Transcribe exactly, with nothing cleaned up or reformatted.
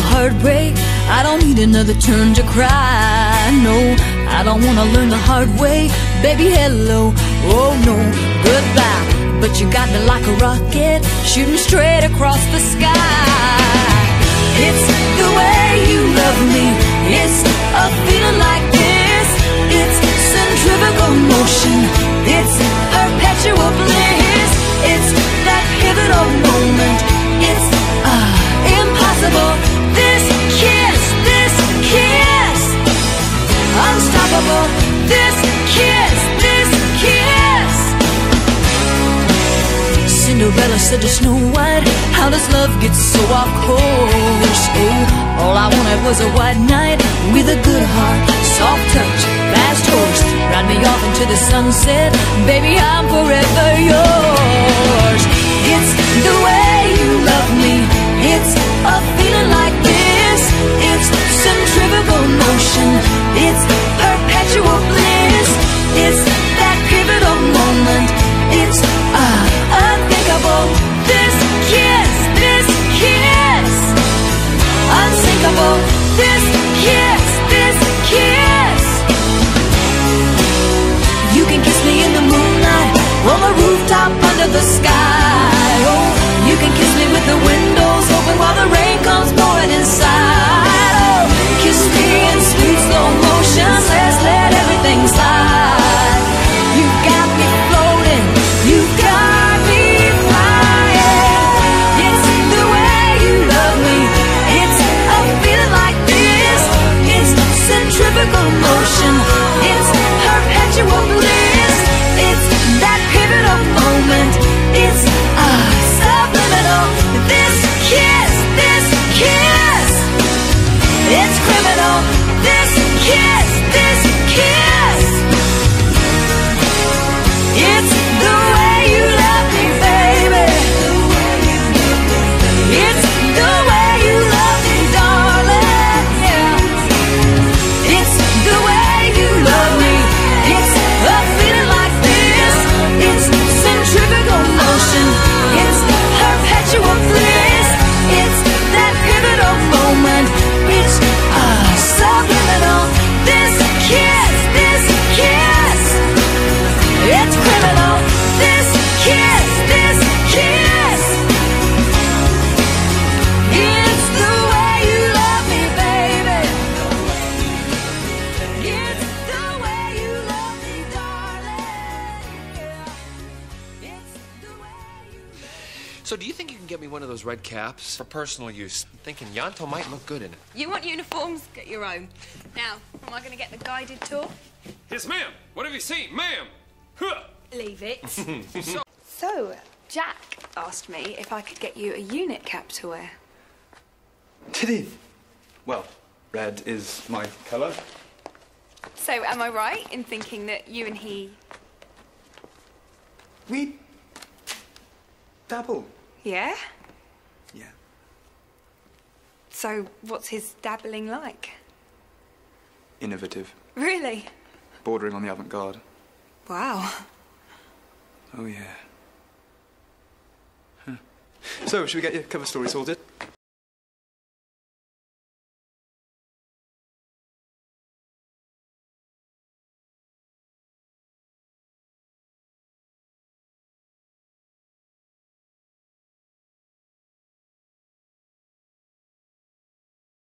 a heartbreak. I don't need another turn to cry. No, I don't wanna learn the hard way. Baby, hello, oh no, goodbye. But you got me like a rocket, shooting straight across the sky. It's the way you love me. It's a feeling like this. It's centrifugal motion. It's perpetual bliss. It's that pivotal moment. It's uh, impossible. This kiss, this kiss, unstoppable. This kiss, this kiss. Cinderella said to Snow White, how does love get so off course? Oh, all I wanted was a white knight with a good heart, soft touch, fast horse. Ride me off into the sunset, baby, I'm forever yours. It's the way you love me. It's a feeling like this. It's centrifugal motion. It's perpetual bliss. It's that pivotal moment. It's uh, unthinkable. This kiss, this kiss, unsinkable. This kiss, this kiss. You can kiss me in the moonlight, on the rooftop, under the sky. Oh, you can kiss me with the windows open while the rain comes pouring inside. Oh, kiss me in sweet slow motion. Let's let everything slide. You got me floating. You got me flying. It's the way you love me. It's a feeling like this. It's centrifugal motion. It's perpetual bliss. It's that pivotal moment. It's uh, subliminal. This kiss, this kiss, it's criminal. This kiss, this kiss, it's the way you love me, baby. It's the way you love me, darling. Yeah. It's the way you love me. It's a feeling like this. It's centrifugal motion. It's perpetual bliss. It's that pivotal moment. It's uh, subliminal. This kiss, this kiss, it's criminal. This kiss, this kiss, it's the way you love me, baby. It's the way you love me, darling. It's the way you love me. So do you think you can get me one of those red caps for personal use? I'm thinking Ianto might look good in it. You want uniforms? Get your own. Now, am I going to get the guided tour? Yes, ma'am. What have you seen, ma'am? Huh. Leave it. so, so, Jack asked me if I could get you a unit cap to wear. Did he? Well, red is my colour. So, am I right in thinking that you and he... We dabble. Yeah? Yeah. So, what's his dabbling like? Innovative. Really? Bordering on the avant-garde. Wow. Oh, yeah. Huh. So, should we get your cover story sorted?